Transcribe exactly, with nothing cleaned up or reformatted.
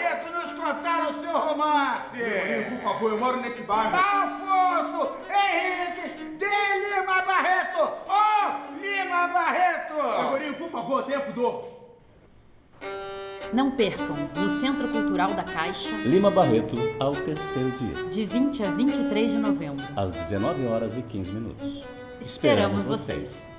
Barreto nos contar o seu romance. Meu amigo, por favor, eu moro nesse bairro. Afonso Henrique de Lima Barreto. Oh, Lima Barreto. Amorinho, por favor, tenha pudor. Não percam, no Centro Cultural da Caixa, Lima Barreto, ao terceiro dia, de vinte a vinte e três de novembro, às dezenove horas e quinze minutos. Esperamos, Esperamos vocês! vocês.